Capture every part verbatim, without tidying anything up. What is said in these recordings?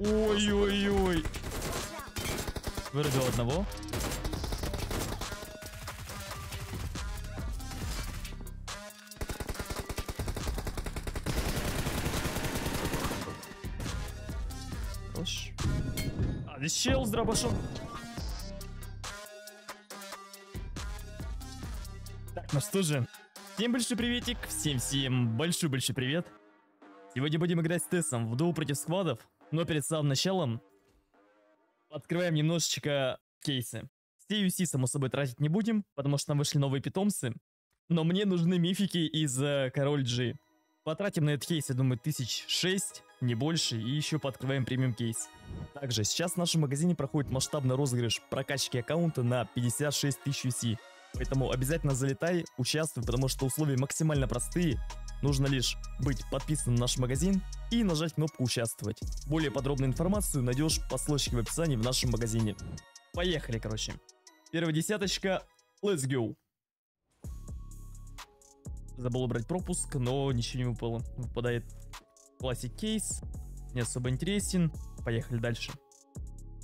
Ой-ой-ой. Вырубил одного. Хорош. А, здесь чел с дробашом. Так, ну что же. Всем большой приветик. Всем-всем большой-большой привет. Сегодня будем играть с Тесом в дуо против сквадов. Но перед самым началом открываем немножечко кейсы. Все ю си, само собой, тратить не будем, потому что там вышли новые питомцы. Но мне нужны мифики из король G. Потратим на этот кейс, я думаю, тысяч шесть, не больше, и еще пооткрываем премиум кейс. Также сейчас в нашем магазине проходит масштабный розыгрыш прокачки аккаунта на пятьдесят шесть тысяч ю си. Поэтому обязательно залетай, участвуй, потому что условия максимально простые. Нужно лишь быть подписанным на наш магазин и нажать кнопку «Участвовать». Более подробную информацию найдешь по ссылочке в описании в нашем магазине. Поехали, короче. Первая десяточка. Let's go. Забыл брать пропуск, но ничего не выпало. Выпадает классик кейс. Не особо интересен. Поехали дальше.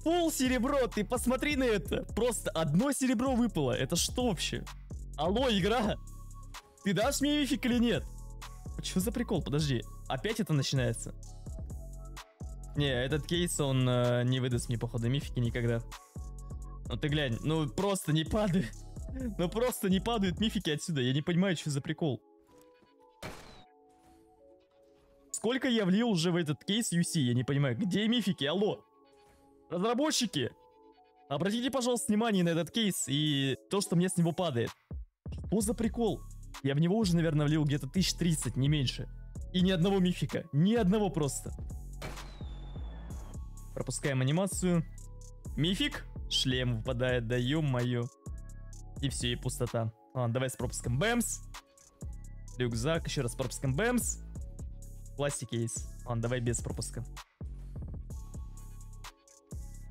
Пол серебро, ты посмотри на это. Просто одно серебро выпало. Это что вообще? Алло, игра. Ты дашь мне мифик или нет? Что за прикол? Подожди, опять это начинается? Не, этот кейс, он э, не выдаст мне, походу, мифики никогда. Ну ты глянь, ну просто не падает. Ну просто не падают мифики отсюда. Я не понимаю, что за прикол. Сколько я влил уже в этот кейс ю си, я не понимаю. Где мифики? Алло! Разработчики! Обратите, пожалуйста, внимание на этот кейс и то, что мне с него падает. Что за прикол? Я в него уже, наверное, влил где-то тысяч тридцать, не меньше. И ни одного мифика. Ни одного просто. Пропускаем анимацию. Мифик. Шлем выпадает, да ё-моё. И все, и пустота. Ладно, давай с пропуском Бэмс. Рюкзак, еще раз с пропуском Бэмс. Пластик есть. Ладно, давай без пропуска.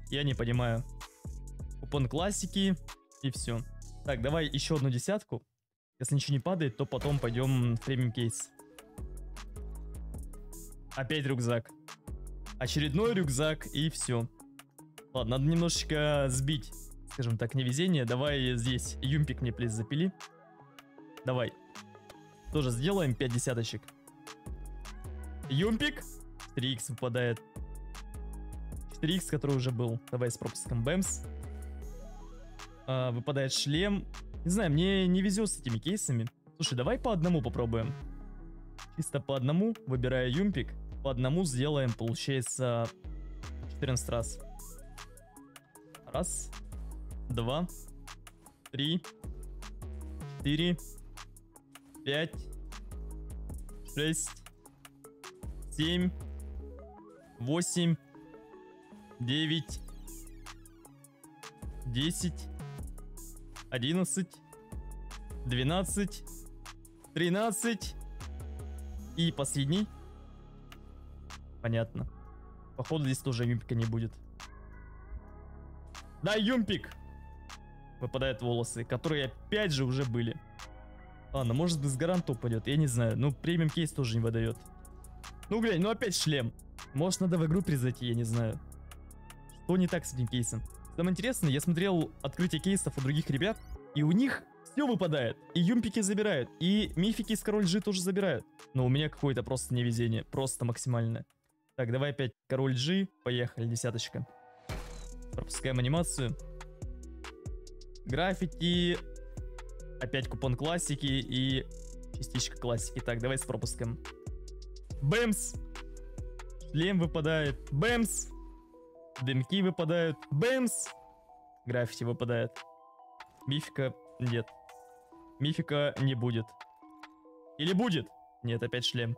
Я не понимаю. Купон классики. И все. Так, давай еще одну десятку. Если ничего не падает, то потом пойдем в премиум кейс. Опять рюкзак. Очередной рюкзак, и все. Ладно, надо немножечко сбить, скажем так, невезение. Давай здесь Юмпик мне, плиз, запили. Давай. Тоже сделаем пять десяточек. Юмпик. три икс выпадает. четыре икс, который уже был. Давай с пропуском Бэмс. А, выпадает шлем. Не знаю, мне не везет с этими кейсами. Слушай, давай по одному попробуем. Чисто по одному, выбирая Юмпик. По одному сделаем, получается, четырнадцать раз. Раз, два, три, четыре, пять, шесть, семь, восемь, девять, десять. одиннадцать, двенадцать, тринадцать и последний. Понятно. Походу здесь тоже Юмпика не будет. Да, Юмпик! Выпадают волосы, которые опять же уже были. Ладно, может без гаранта упадет, я не знаю. Ну, премиум кейс тоже не выдает. Ну, глянь, ну опять шлем. Может, надо в игру перезайти, я не знаю. Что не так с этим кейсом? Самое интересное, я смотрел открытие кейсов у других ребят, и у них все выпадает. И юмпики забирают, и мифики из король G тоже забирают. Но у меня какое-то просто невезение, просто максимальное. Так, давай опять король G, поехали, десяточка. Пропускаем анимацию. Граффити, опять купон классики и частичка классики. Так, давай с пропуском. Бэмс! Шлем выпадает. Бэмс! Дымки выпадают. Бэмс! Граффити выпадает. Мифика нет. Мифика не будет. Или будет? Нет, опять шлем.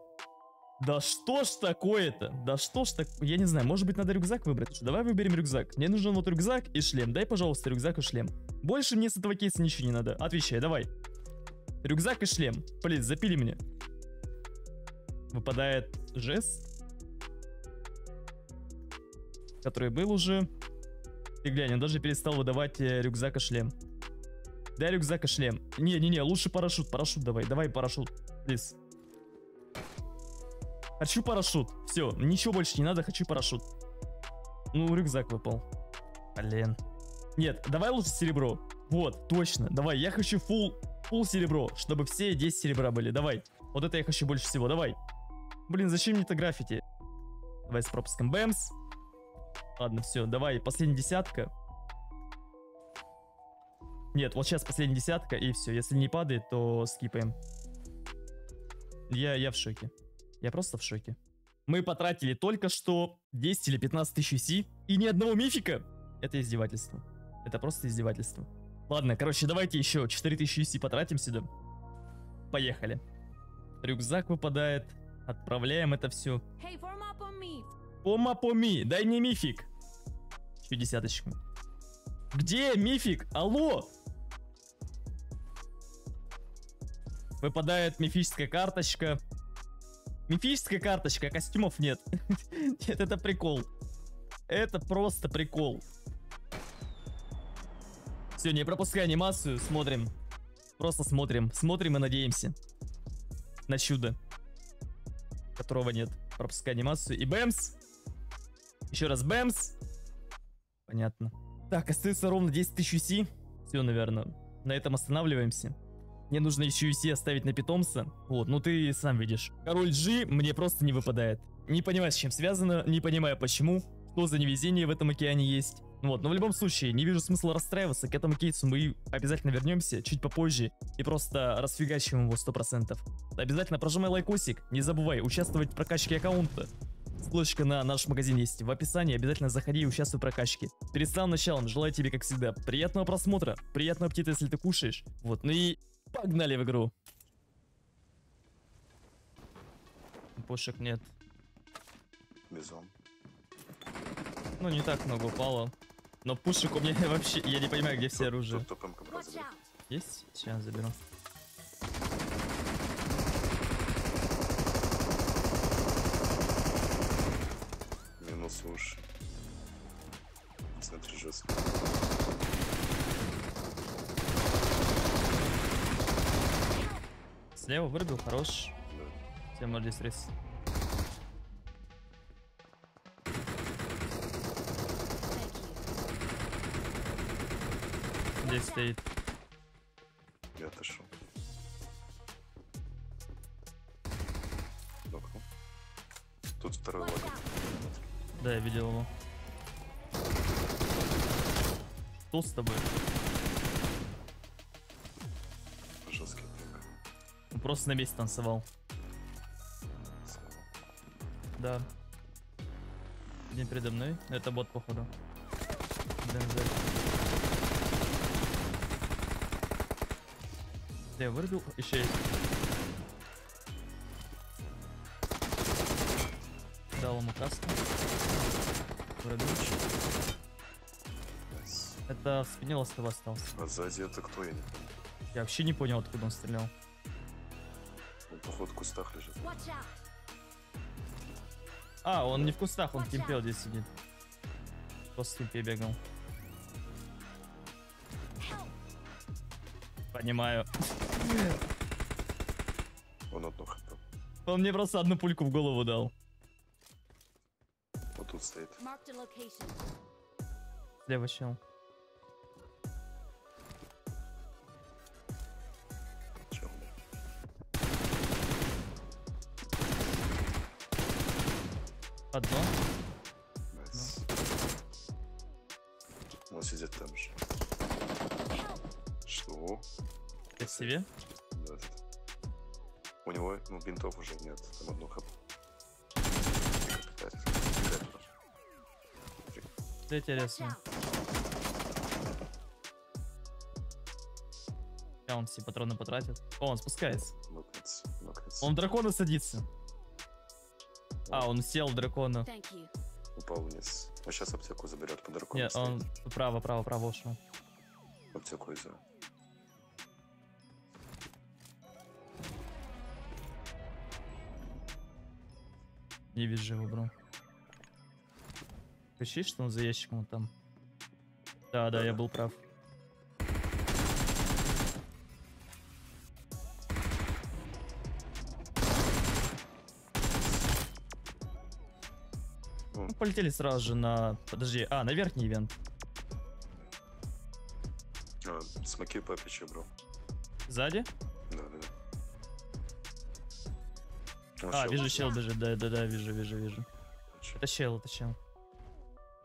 Да что ж такое-то? Да что ж так... Я не знаю, может быть, надо рюкзак выбрать? Давай выберем рюкзак. Мне нужен вот рюкзак и шлем. Дай, пожалуйста, рюкзак и шлем. Больше мне с этого кейса ничего не надо. Отвечай, давай. Рюкзак и шлем. Плиз, запили мне. Выпадает жест, который был уже. Ты глянь, он даже перестал выдавать рюкзак и шлем. Дай рюкзак и шлем. Не-не-не, лучше парашют, парашют давай. Давай парашют, плиз. Хочу парашют. Все, ничего больше не надо, хочу парашют. Ну, рюкзак выпал. Блин. Нет, давай лучше серебро. Вот, точно. Давай, я хочу фул, фул серебро, чтобы все десять серебра были. Давай. Вот это я хочу больше всего. Давай. Блин, зачем мне это граффити? Давай с пропуском. Бэмс. Ладно, все. Давай, последняя десятка. Нет, вот сейчас последняя десятка, и все. Если не падает, то скипаем. Я, я в шоке. Я просто в шоке. Мы потратили только что десять или пятнадцать тысяч ю си и ни одного мифика. Это издевательство. Это просто издевательство. Ладно, короче, давайте еще четыре тысячи ю си потратим сюда. Поехали. Рюкзак выпадает. Отправляем это все. Hey, Помапоми, дай мне мифик. Еще десяточку. Где мифик? Алло! Выпадает мифическая карточка. Мифическая карточка, а костюмов нет. Нет, это прикол. Это просто прикол. Все, не пропускай анимацию, смотрим. Просто смотрим. Смотрим и надеемся. На чудо. Которого нет. Пропускай анимацию. И бэмс. Еще раз бэмс. Понятно. Так, остается ровно десять тысяч ю си. Все, наверное. На этом останавливаемся. Мне нужно еще ю си оставить на питомца. Вот, ну ты сам видишь. Король G мне просто не выпадает. Не понимаю, с чем связано, не понимаю почему. Что за невезение в этом океане есть. Вот, но в любом случае, не вижу смысла расстраиваться. К этому кейсу мы обязательно вернемся чуть попозже. И просто расфигачим его сто процентов. Обязательно прожимай лайкосик. Не забывай участвовать в прокачке аккаунта. Ссылочка на наш магазин есть в описании. Обязательно заходи и участвуй в прокачке. Перед самым началом желаю тебе, как всегда, приятного просмотра. Приятного аппетита, если ты кушаешь. Вот, ну и... Погнали в игру. Пушек нет. Бизон. Ну не так много упало. Но пушек у меня вообще... Я не понимаю, где все оружие. Есть? Сейчас заберу. Минус уж. Смотри, жестко. Слева вырубил, хорош. Да. Все, можно здесь рейс. Здесь стоит. Я отошел. Дохнул. Тут второй лагерь. Да, я видел его. Что с тобой? Жесткий. Просто на месте танцевал. Да. Один передо мной. Это бот, походу. Дензель. Да, я вырубил. Еще есть. Дал ему каску. Вырубил. Это в спине ластова остался. А сзади это кто, я не понял. Я вообще не понял, откуда он стрелял. Походу в кустах лежит. А, он не в кустах, он в кемпе здесь сидит. Просто в кемпе бегал. Понимаю. Он одну хотел. Он мне просто одну пульку в голову дал. Вот тут стоит. Слева чел. Одно. Nice. Он сидит там же. Что? Как себе? Да. У него, ну, бинтов уже нет. Там одну хапу. Да, интересно. А он все патроны потратит. О, он спускается. Локается, локается. Он дракона садится. А, он сел дракона. Упал вниз. Он сейчас аптеку заберет по дракону. Нет, стоит. Он право, право, право ушел. Аптеку из-за. Не вижу его, бро. Кричи, что он за ящиком там. Да, да, да, я был прав. Ну, полетели сразу же на... Подожди, а, на верхний ивент. А, смоки папича, бро. Сзади? Да, да, да. Он а, щел. Вижу щел даже, да, да, да, вижу, вижу, вижу. Это щел, это щел.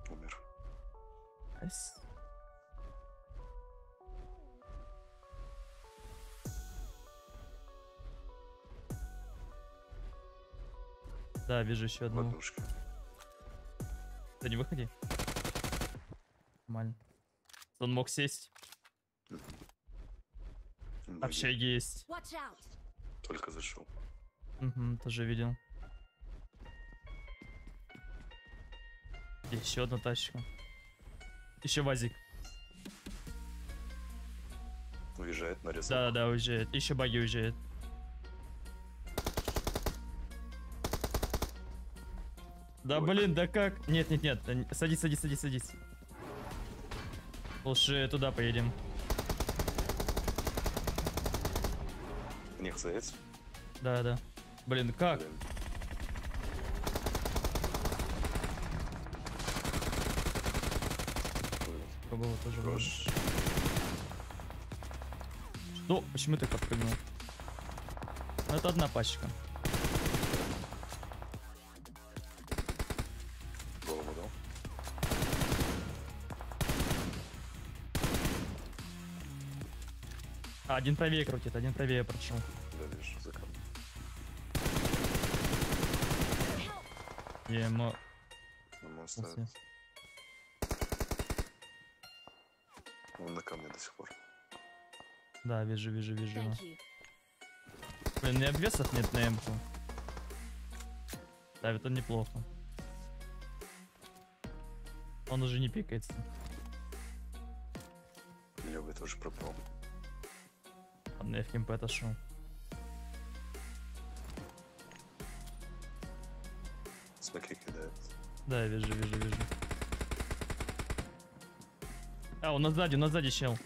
Умер. Найс. Да, вижу еще одну. Подушка. Да не выходи. Нормально. Он мог сесть. Вообще есть. Только зашел. Угу, тоже видел. Еще одна тачка. Еще вазик. Уезжает, нарезает. Да, да, уезжает. Еще баги уезжает. Да ой, блин, да как? Нет, нет, нет. Садись, садись, садись, садись. Лучше туда поедем. У них заяц? Да, да. Блин, как? Блин. Было тоже Рош. Что? Почему ты подпрыгнул? Это одна пачка. Голову дал. А, один правее крутит, один правее прочел. Да, вижу, за камнем. Я ему... Он на камне до сих пор. Да, вижу, вижу, вижу. Блин, не обвесов нет на эмку. Да, это неплохо. Он уже не пикается. Левый тоже пропал. Ладно, я в кемпе отошел. Смотри, кидает. Да, вижу, вижу, вижу. А, у нас сзади, у нас сзади чел.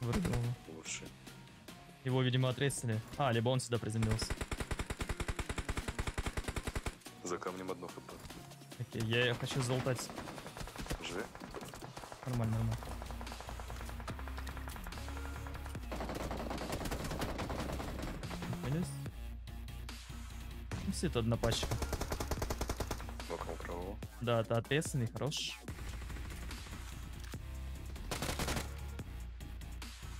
Вырвал. Лучше. Его, видимо, отрезали. А, либо он сюда приземлился. За камнем одно хп. Окей, я хочу залутать. Живи. Нормально, нормально. Вылез. Все это одна пачка. Да, это ответственный, хорош.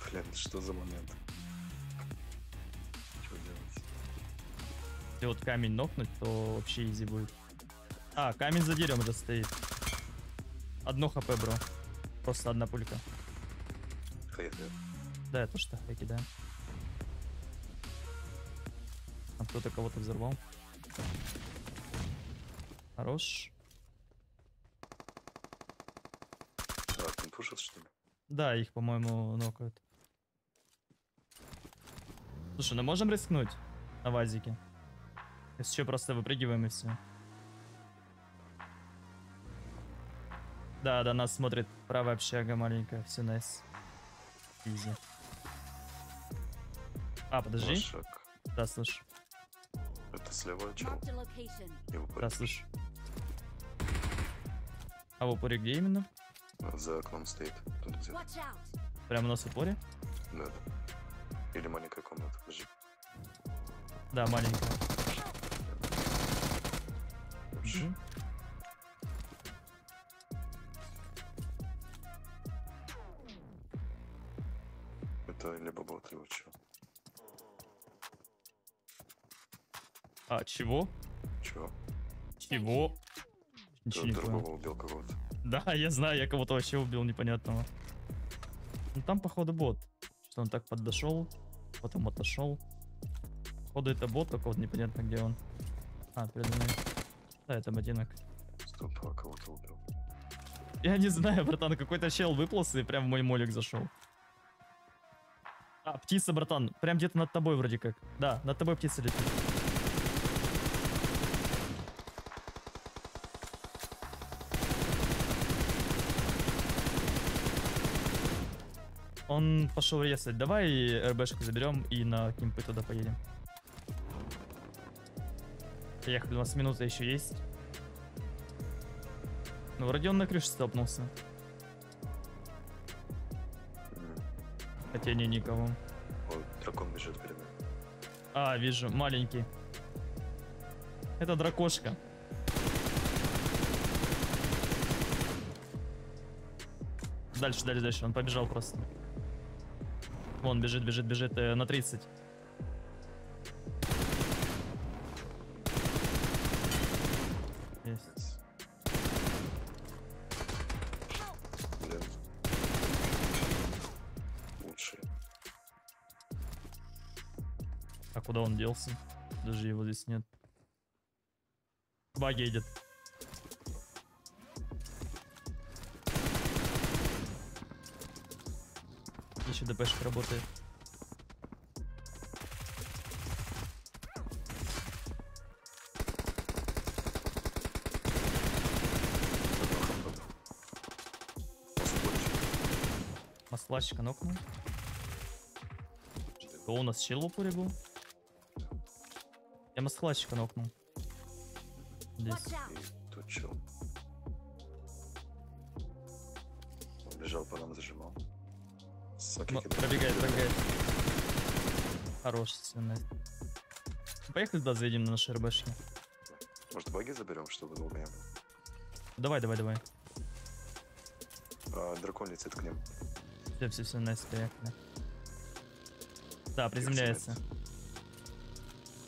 Блин, что за момент? Что делать? Если вот камень нокнуть, то вообще изи будет. А, камень за деревом это стоит. Одно хп, бро. Просто одна пулька. Хай, да? Да, я тоже так кидаю. А кто-то кого-то взорвал. Хорош. Да, он пушит, что ли? Да, их, по-моему, нокают. Слушай, ну можем рискнуть на вазике? Если еще просто выпрыгиваем и все. Да, да, нас смотрит правая общага маленькая. Все, найс. Изи. А, подожди. Лошак. Да, слушай. Это слева чел. Да, слушай. А в упоре где именно? За окном стоит. Тут где-то. Прямо у нас в упоре? Да, да. Или маленькая комната, подожди. Да, маленькая. Угу. Это либо бот, либо чего. А, чего? Чего? Чего? Ничего не понял. Убил кого-то. Да, я знаю, я кого-то вообще убил непонятного. Ну там, походу, бот. Что он так подошел, потом отошел. Походу, это бот, только вот непонятно, где он. А, перед мной. Да, это ботинок. Стоп, а кого-то убил. Я не знаю, братан, какой-то чел выплылся и прям в мой молик зашел. А, птица, братан, прям где-то над тобой вроде как. Да, над тобой птица летит. Он пошел резать. Давай РБшку заберем и на кемпы туда поедем. Хотя ехали, у нас минута еще есть. Ну, вроде он на крыше столкнулся. Хотя не никого. О, дракон бежит перед нами. А, вижу, маленький. Это дракошка. Дальше, дальше, дальше. Он побежал просто. Вон, бежит, бежит, бежит. Э, на тридцать. Есть. Блин. Лучше. А куда он делся? Даже его здесь нет. Баги едет. Еще ДПшка работает. Маслачка нокнул. Что у нас щел в упоре был? Я маслачка нокнул. Здесь. И тут чел. Он бежал по нам, зажимал. Но, пробегает, пробегает. Хорош, свинай. Поехали туда, заедем на наши РБшки. Может, баги заберем, чтобы долго не было? Давай, давай, давай. А, дракон летит к ним. Все, все, все, найс, поехали. Да, приземляется.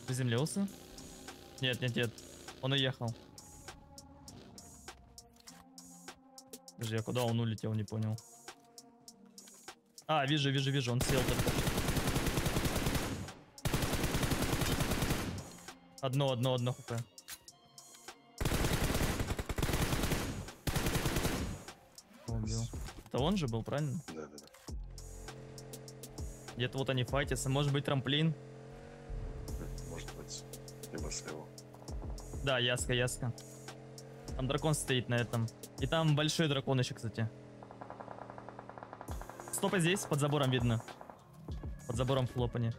Приземлился? Нет, нет, нет. Он уехал. Подожди, а куда он улетел, не понял. А, вижу, вижу, вижу, он сел только. Одно, одно, одно хп. Убил. Это он же был, правильно? Да, да, да. Где-то вот они файтятся. Может быть, трамплин? Может быть. Либо слева. Да, яска, яска. Там дракон стоит на этом. И там большой дракон еще, кстати. Стопа здесь, под забором видно. Под забором флопани.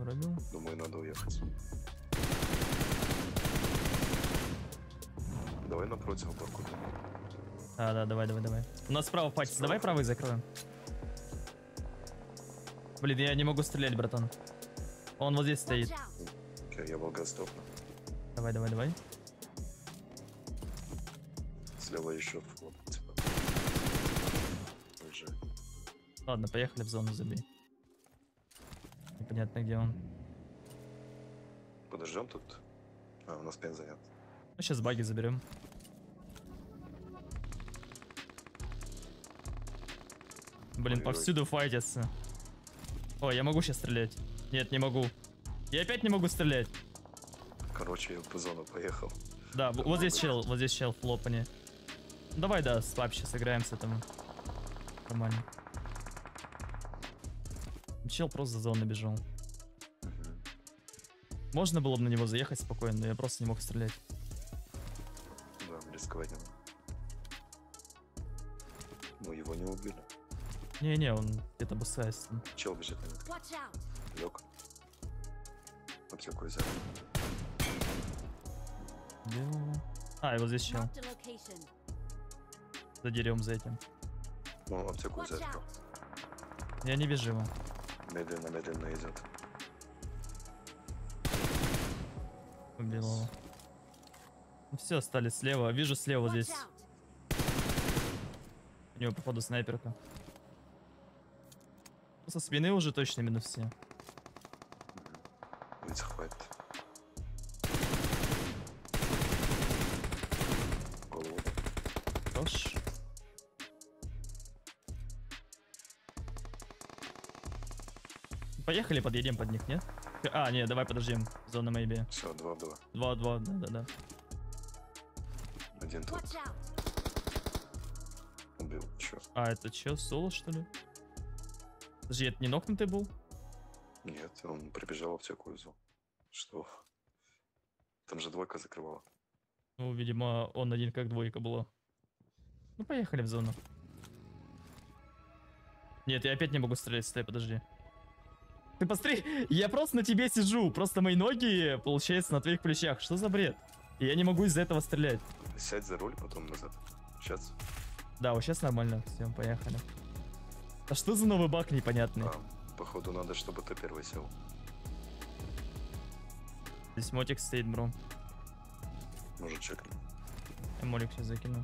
Уронил? Думаю, надо уехать. Давай напротив парку. А, да, давай, давай, давай. У нас справа патис, давай правый закроем. Блин, я не могу стрелять, братан. Он вот здесь стоит. Окей, okay, я был готовно. Давай, давай, давай. Слева еще вход, типа. Уже. Ладно, поехали в зону, забей. Непонятно, где он. Подождем тут. А, у нас пен занят. Ну, сейчас баги заберем. Блин, ой, повсюду ой. Файтятся. Ой, я могу сейчас стрелять? Нет, не могу. Я опять не могу стрелять. Короче, я по зону поехал. Да, вот здесь чел, вот здесь чел флопани. Давай, да, слаб сейчас играем с этим. Нормально. Чел просто за зону бежал. Угу. Можно было бы на него заехать спокойно, но я просто не мог стрелять. Да, рисковать надо. Но его не убили. Не-не, он где-то босается. Чел бежит. Лег. Вот такой зад. А, его здесь чел. Задерем за этим. Он аптеку взял. Я не вижу его. Медленно, медленно идет. Убил его. Ну, все, стали слева. Вижу слева вот здесь. У него, походу, снайперка. Со спины уже точно минус все. Ведь хватит. Поехали, подъедем под них, нет? А, нет, давай подождем. Зона мэйби. Все, два-два. два-два, да-да-да. Один тут. Убил, чё? А, это чё, соло, что ли? Подожди, это не нокнутый был? Нет, он прибежал в аптеку и взял. Что? Там же двойка закрывала. Ну, видимо, он один как двойка была. Ну, поехали в зону. Нет, я опять не могу стрелять, стой, подожди. Ты посмотри, я просто на тебе сижу, просто мои ноги, получается, на твоих плечах. Что за бред? И я не могу из-за этого стрелять. Сядь за руль, потом назад. Сейчас. Да, вот сейчас нормально, все, поехали. А что за новый баг непонятный? А, походу надо, чтобы ты первый сел. Здесь мотик стоит, бро. Может, чекнем. Я молик сейчас закину.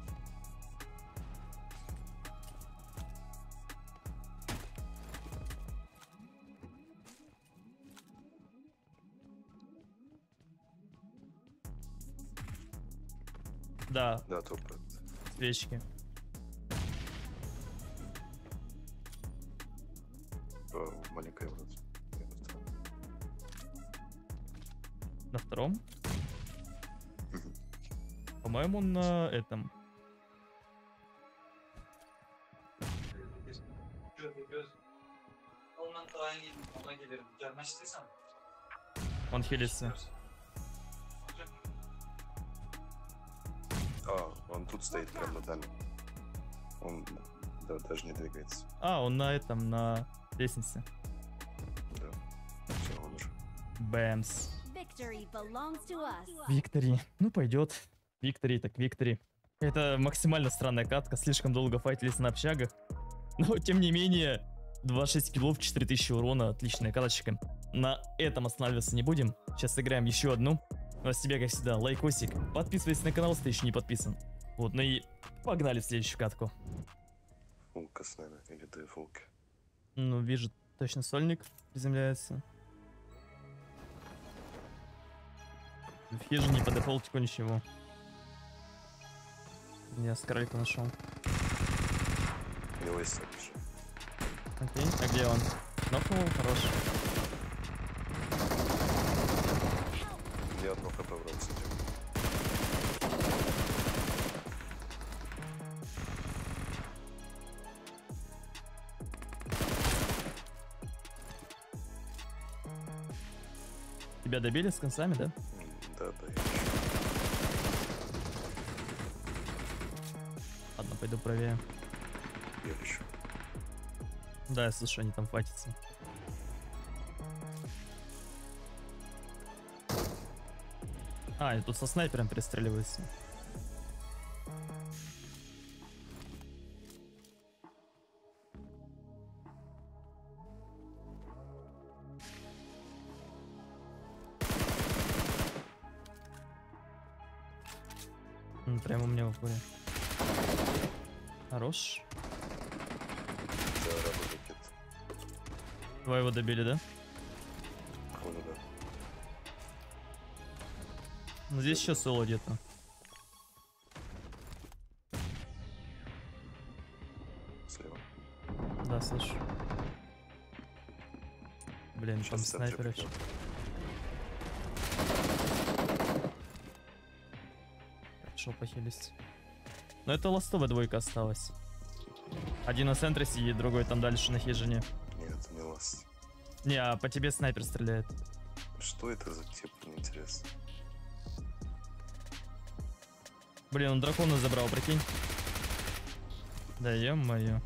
Да. Да, топ. Свечки. Маленькая вроде. На втором? По-моему, на этом. Он хилится. А, он тут стоит прямо над нами. Он да, даже не двигается. А, он на этом, на лестнице. Да. Все, он уже. Бэмс. Виктори. Ну, пойдет. Виктори, так Виктори. Это максимально странная катка. Слишком долго файтились на общагах. Но, тем не менее, двадцать шесть киллов, четыре тысячи урона. Отличная каточка. На этом останавливаться не будем. Сейчас сыграем еще одну. Ну а с тебя, как всегда, лайкосик. Подписывайся на канал, если ты еще не подписан. Вот, ну и погнали в следующую катку. Фулка с нами, или ты фулка? Ну, вижу, точно сольник приземляется. В хижине не по дефолтику ничего. Я с корольком нашел. Его есть. Окей, а где он? Нокнул, хорош. Я одно хп вроде. Тебя добили с концами, да? Да, да. Ладно, пойду проверю. Я еще. Да, я слышу, они там фатятся. А, и тут со снайпером перестреливается. Ну, прямо у меня в поле. Хорош. Два его добили, да? Ну, здесь еще соло где-то. Слева. Да, слышу. Блин, сейчас там снайпер еще. Хорошо, похились. Но это ластовая двойка осталась. Один на центре сидит, другой там дальше на хижине. Нет, это не ласт. Не, а по тебе снайпер стреляет. Что это за тип, мне интересно. Блин, он дракона забрал, прикинь. Да е-мое.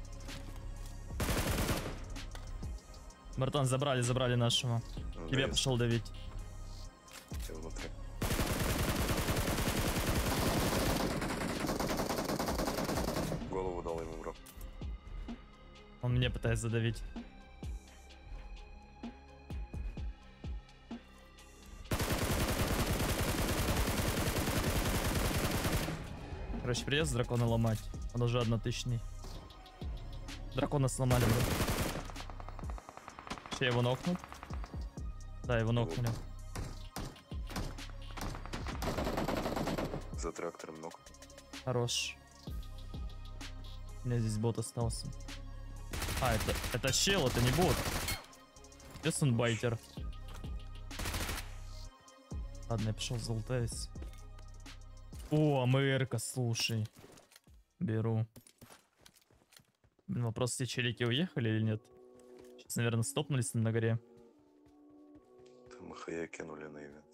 Братан, забрали, забрали нашего. Ну, тебя да пошел есть. Давить. Я внутри. Голову дал ему, бро. Он мне пытается задавить. Короче, придется дракона ломать. Он уже однотысячный. Дракона сломали, бро. Все, его нокнут. Да, его нокнули. За трактором ног. Хорош. У меня здесь бот остался. А, это, это щел, это не бот. Здесь он байтер. Ладно, я пошел залутаюсь. О, АМР-ка, слушай. Беру. Блин, вопрос, все челики уехали или нет? Сейчас, наверное, стопнулись на горе. Там хая кинули на ивент.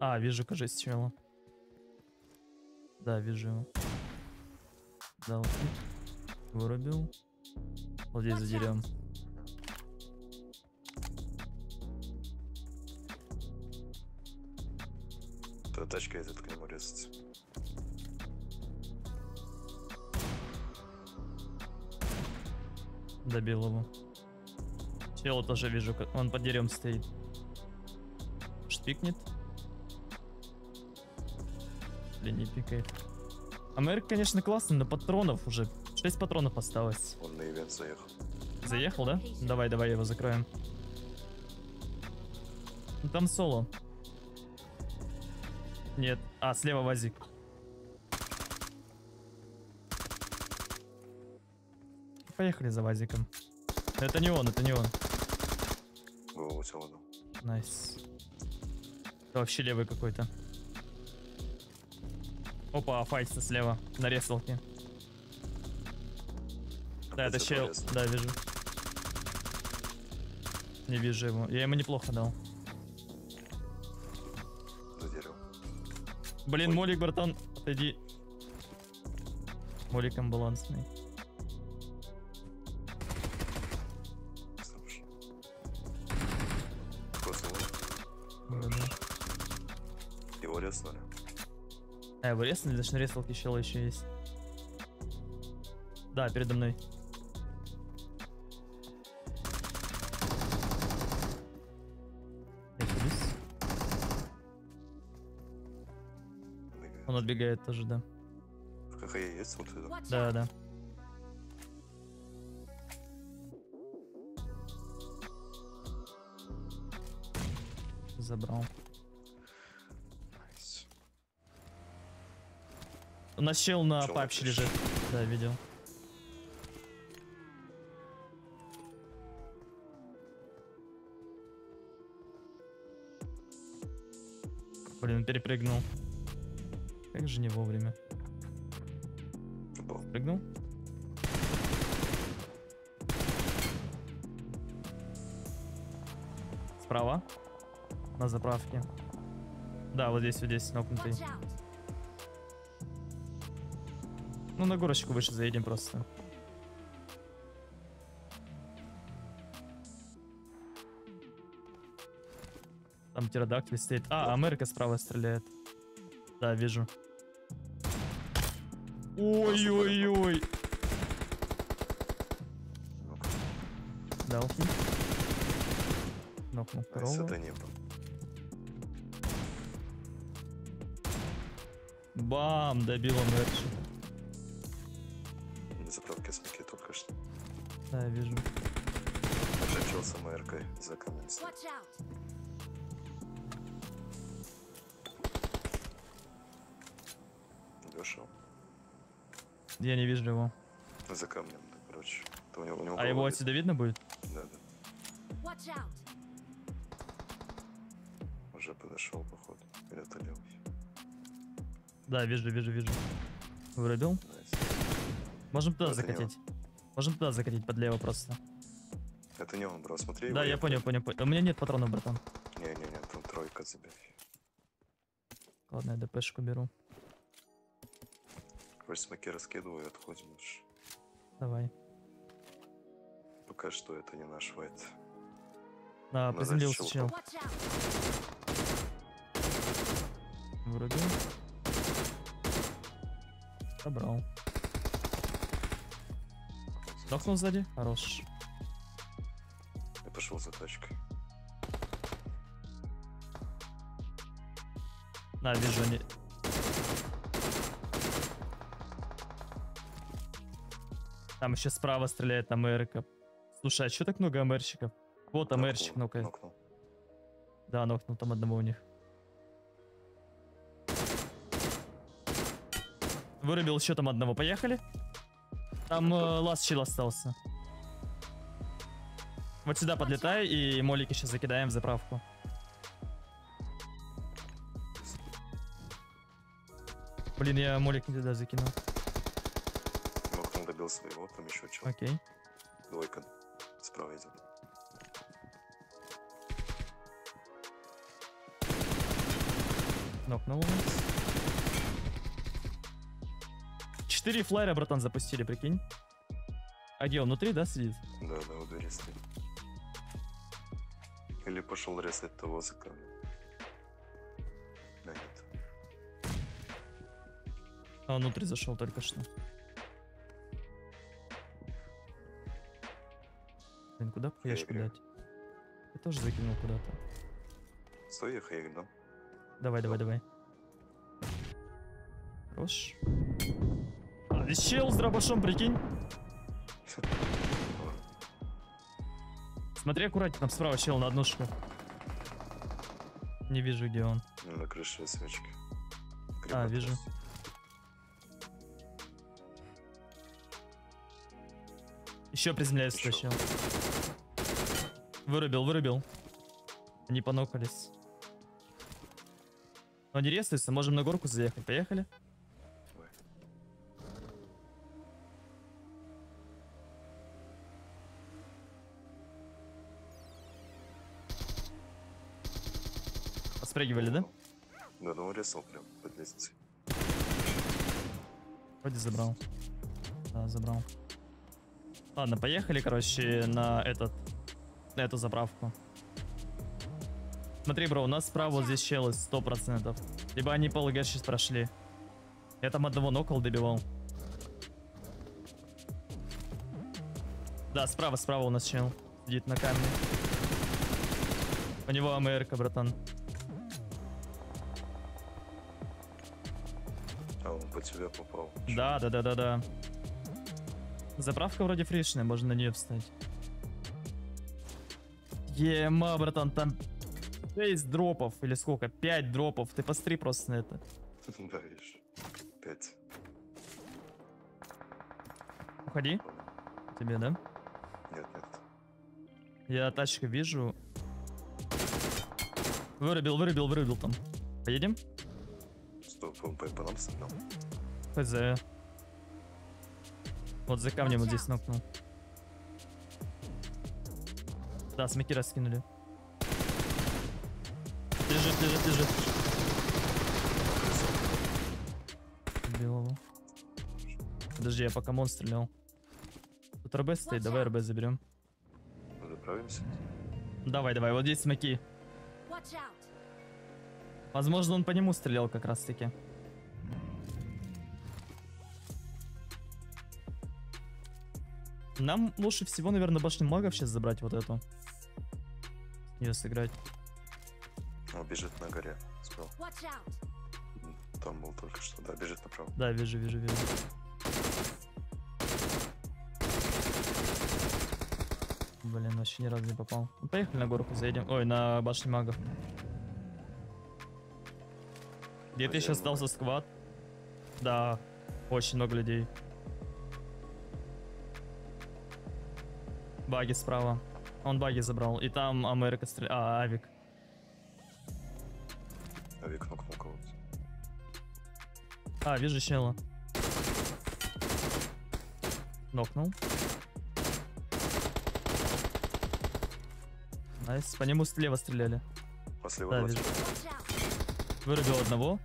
А, вижу, кажется, чела. Да, вижу его. Да, вот. Вырубил. Вот здесь задерем. Та тачка идет к нему резаться. Добил его. Тело тоже вижу, как он под деревом стоит. Шпикнет. Блин, не пикает. АМР, конечно, классный, но патронов уже. шесть патронов осталось. Он на ивент заехал. Заехал, да? Давай, давай его закроем. Там соло. Нет. А, слева вазик. Поехали за вазиком. Это не он, это не он. Голову целую. Найс. Это вообще левый какой-то. Опа, файтится слева. На ресалке. Да, это щел. Да, вижу. Не вижу его. Я ему неплохо дал. Блин, Ой. Молик, братан, отойди. Молик амбулансный. Его резнули. А, его резнули, даже на резалке щела еще есть. Да, передо мной. Он отбегает тоже, да. Какая есть вот это? Да, да. Забрал. Nice. У нас чел на чел папче лежит. лежит. Да, видел. Блин, перепрыгнул. Как же не вовремя. Прыгнул? Справа. На заправке. Да, вот здесь, вот здесь, нокнутый. Ну, на горочку выше заедем просто. Там птеродактиль стоит. А, Америка справа стреляет. Да, вижу. Ой-ой-ой. Да, ухнул. Нокнул корову. Бам, добил он дальше. На заправке смоки только что. Да, вижу. Отжачился МРК за камень. Дошел. Я не вижу его. За камнем, да, короче. У него, у него а его видно. Отсюда видно будет? Да, да. Уже подошел, походу. Перетолел. Да, вижу, вижу, вижу. Вырубил? Nice. Можем туда это закатить. Можем туда закатить, под лево просто. Это не он, брат, смотри. Да, я понял, понял, понял. У меня нет патронов, братан. Не-не-не, там тройка забери. Ладно, я ДПшку беру. Короче, смоки раскидываю и отходим лучше. Давай. Пока что это не наш вайт. Да, приземлился чел. Вырубил. Собрал. Дохнул сзади? Хорош. Я пошел за тачкой. На, вижу, они... Там еще справа стреляет АМРка. Слушай, а что так много АМРщиков? Вот АМРщик, ну-ка. Нокнул. Да, нокнул там одного у них. Вырубил еще там одного. Поехали. Там э, ласт щил остался. Вот сюда подлетай, и молики сейчас закидаем в заправку. Блин, я молик не туда закинул. Добил своего, там еще чего. Окей. Okay. Двойка справа идет. Нокнул. Четыре флайера, братан, запустили, прикинь. А где он, внутри, да, сидит? Да, да, у двери стоит. Или пошел ресать того за камнем. Да, нет. А, внутрь зашел только что. Блин, куда пуяшку дать? Я тоже закинул куда-то. Стой, я хаек дам. Давай, давай, давай. Хорош. А, чел с дробашом, прикинь. Смотри аккуратнее, там справа чел на однушку. Не вижу, где он. На крыше свечки. Крепот. А, вижу. Еще приземляется чел. Вырубил, вырубил. Они понокались. Но они рестаются, можем на горку заехать. Поехали. Ой. Поспрыгивали, да? Да, ну ресал прям под лестницей. Вроде забрал. Да, забрал. Ладно, поехали, короче, на этот, на эту заправку. Смотри, бро, у нас справа вот здесь челы сто процентов. Либо они по ЛГ сейчас прошли. Я там одного нокол добивал. Да, справа, справа у нас чел сидит на камне. У него АМР-ка, братан. А он по тебе попал. Да, да, да, да, да. Заправка вроде фришная, можно на нее встать. Ема, братан, там шесть дропов или сколько? пять дропов. Ты постри просто на это. Да, видишь. пять. Уходи. Тебе, да? Нет, нет. Я тачку вижу. Вырубил, вырубил, вырубил там. Поедем? Стоп, он по нам сигнал. Хз. Вот за камнем вот здесь нокнул. Да, смоки раскинули. Лежит, лежит, лежит. Убил его. Подожди, я пока мон стрелял. Тут РБ стоит, давай РБ заберем. Заправимся. Давай, давай, вот здесь смоки. Возможно, он по нему стрелял как раз таки. Нам лучше всего, наверное, башню магов сейчас забрать вот эту. Ее сыграть. Он бежит на горе. Справа. Там был только что. Да, бежит направо. Да, вижу, вижу, вижу. Блин, вообще ни разу не попал. Ну, поехали на горку заедем. Ой, на башню магов. Где ты сейчас остался сквад? Да, очень много людей. Баги справа. Он баги забрал. И там Америка стреляет. А, АВИК. АВИК нокнул кого-то. А, вижу чела. Нокнул. Найс. По нему слева стреляли. По слева, да, вижу. Вырубил одного.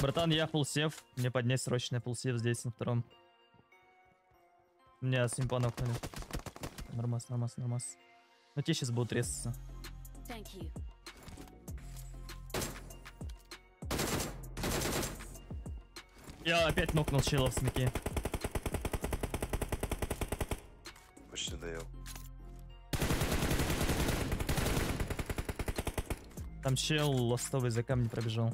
Братан, я фулсев. Мне поднять срочно фулсев здесь, на втором. Меня с ним понокнули. Нормас, нормас, нормас. Но те сейчас будут резаться. Я опять нокнул чела в смеке. Почти доел. Там чел ластовый за камни пробежал.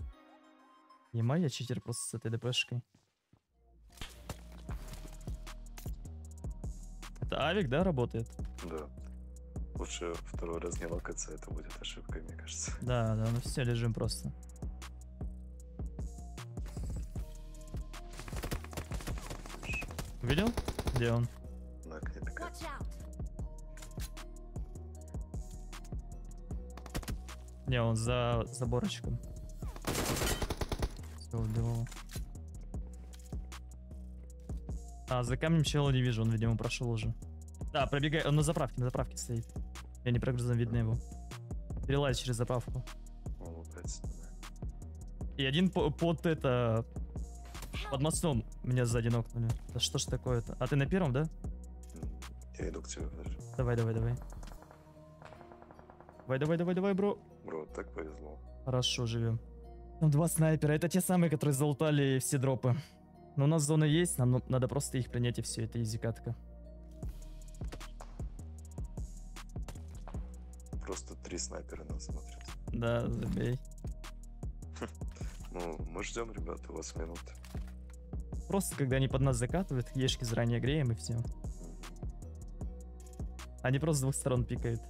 Ема, я читер просто с этой ДПшкой. Это АВИК, да, работает? Да. Лучше второй раз не локаться, это будет ошибкой, мне кажется. Да, да, ну все, лежим просто. Видел? Где он? На окне такая. Не, он за заборочком. Все, убивал. А, за камнем чела не вижу, он, видимо, прошел уже. Да, пробегай, он на заправке, на заправке стоит. Я не прогрузил, видно его. Перелазь через заправку. О, опять. И один под это... Под мостом меня сзади нокнули. Да что ж такое-то? А ты на первом, да? Я иду к тебе, подожди. Давай, давай, давай. Давай, давай, давай, давай, бро. Бро, так повезло. Хорошо, живем. Там два снайпера. Это те самые, которые залутали все дропы. Но у нас зона есть, нам надо просто их принять и все. Это изи-катка. Просто три снайпера нас смотрят. Да, забей. Ну, мы ждем, ребята, у вас минут. Просто, когда они под нас закатывают, ешки заранее греем и все. Они просто с двух сторон пикают.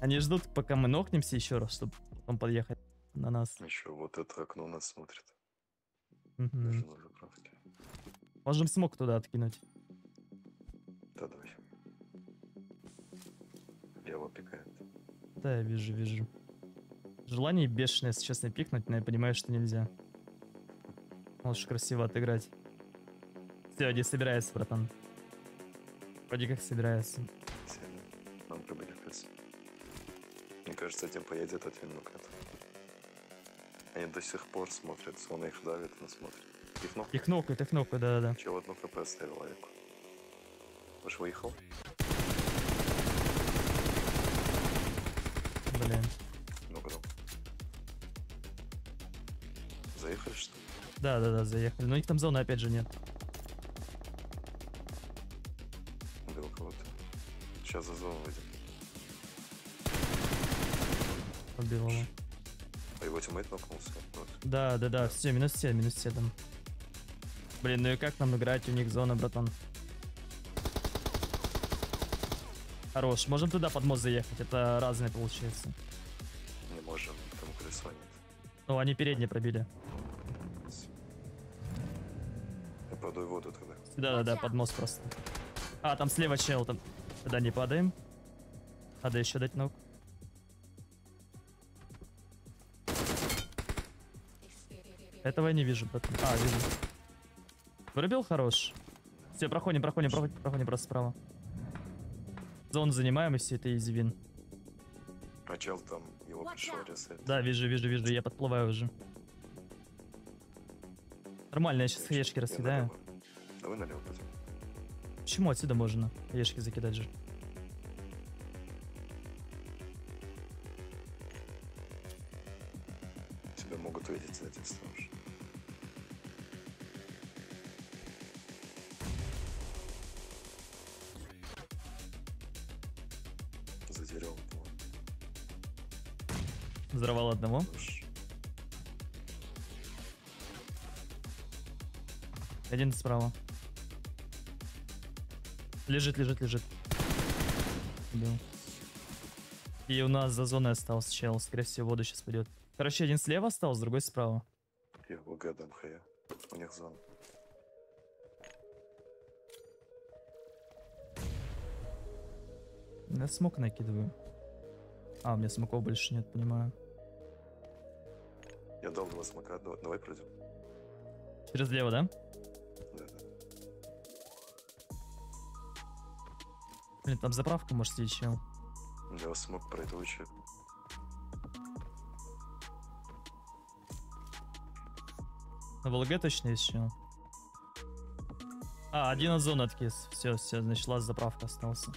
Они ждут, пока мы нокнемся еще раз, чтобы потом подъехать на нас. Еще вот это окно нас смотрит. Угу. Можем смог туда откинуть. Да, давай. Бело пикает. Да, я вижу, вижу. Желание бешеное, если честно, пикнуть, но я понимаю, что нельзя. Можешь красиво отыграть. Все, они собираются, братан. Вроде как собираются. Нам пробили крысы. Мне кажется, один поедет, один нокнет. Они до сих пор смотрят, он их давит, но смотрит. Их нокают. Их нокают, их нокают, да-да-да. Чего одно КП оставил лайку. Уж выехал? Блин. Много-много. Заехали, что ли? Да-да-да, заехали. Но у них там зоны опять же нет. Убил кого-то. Сейчас за зону выйдем. Убил его. А его тиммейт нокнулся. Да, да, да, все, минус семь, минус семь там. Блин, ну и как нам играть? У них зона, братан. Хорош, можем туда под мост заехать, это разные получается. Не можем, потому колесо нет. Ну, они передние пробили. Я подую воду тогда. Да, да, да, под мост просто. А, там слева чел, там. Тогда не падаем. Надо еще дать ног. Этого я не вижу. А, вижу. Вырубил, хорош. Все, проходим, проходим, проходим, проходим просто справа. Зону занимаем, и все, это изи-вин. А чел там, его пришел рисовать. Да, вижу, вижу, вижу, я подплываю уже. Нормально, я сейчас хаешки раскидаю. Давай налево пойдем. Почему отсюда можно хаешки закидать же? Тебя могут увидеть за этим снаружи. Задерел его. Взорвал одного. Один справа. Лежит, лежит, лежит. Убил. И у нас за зоной остался чел. Скорее всего, воду сейчас пойдет. Короче, один слева остался, другой справа. Я ЛГ дам хая. У них зона. Я смок накидываю. А, у меня смоков больше нет, понимаю. Я дал два смока, давай, давай пройдем. Через лево, да? Да, да. Блин, там заправка, может, сидеть, чел. Да, смог пройду еще. На ВЛГ точно есть еще. А, один от зоны откис. Все, все, значит, лаз заправка остался.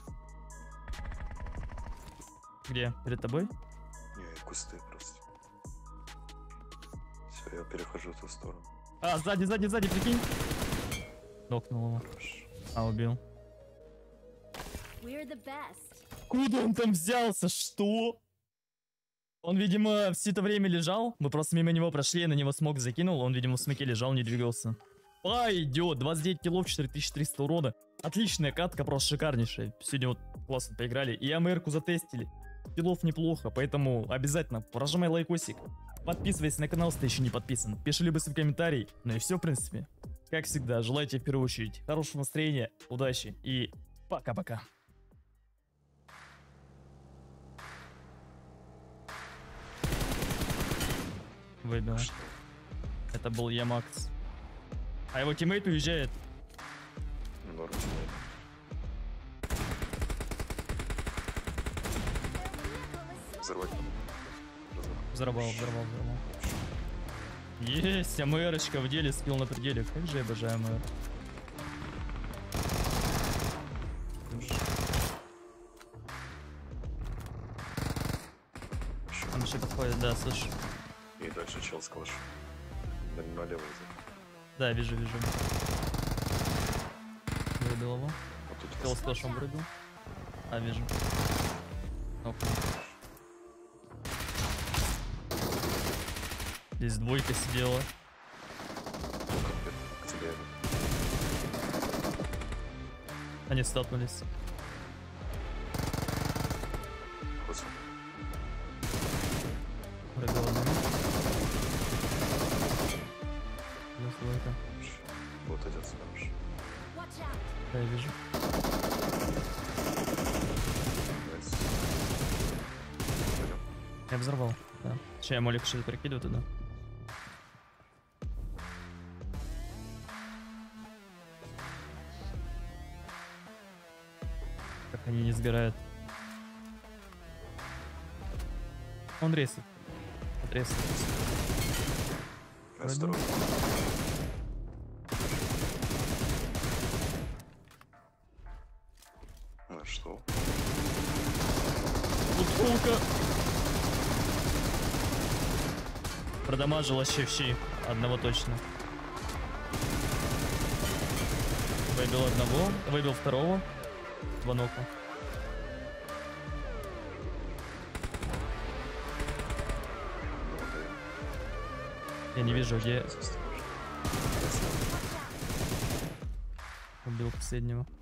Где? Перед тобой? Не, кусты просто. Все, я перехожу в ту сторону. А, сзади, сзади, сзади, прикинь. Докнул его. Хорошо. А, убил. Куда он там взялся? Что? Он, видимо, все это время лежал. Мы просто мимо него прошли, я на него смог закинул. Он, видимо, в смоке лежал, не двигался. Пойдет, двадцать девять киллов, четыре тысячи триста урона. Отличная катка, просто шикарнейшая. Сегодня вот классно поиграли. И АМР-ку затестили. Киллов неплохо, поэтому обязательно прожимай лайкосик. Подписывайся на канал, если ты еще не подписан. Пиши либо свой комментарий. Ну и все, в принципе. Как всегда, желаю тебе в первую очередь хорошего настроения, удачи и пока-пока. Выбил. Это был Ямакс. А его тиммейт уезжает. Норм. Взорвать. Взорвал, взорвал, взорвал. Есть, АМРочка в деле, спил на пределе. Как же я обожаю АМР. Он еще подходит, да, слышу. И дальше чел с калашом. Да, не налево. Да, вижу, вижу. Вырубил его. Вот тут чел с калашом вырубил. А, вижу. Окей. Здесь двойка сидела. Они столкнулись. Пробил одну. Плюс двойка. Вот идет снаружи. Да, я вижу. Я взорвал. Да. Сейчас я молик что-то прикидываю туда. Они не сгорают. Он рейсит. Рейсит. Осторожно. Ну что? Лутфулка. Продамажил вообще в щи. Одного точно. Выбил одного. Выбил второго. Два нока. Я не вижу, где... Убил последнего.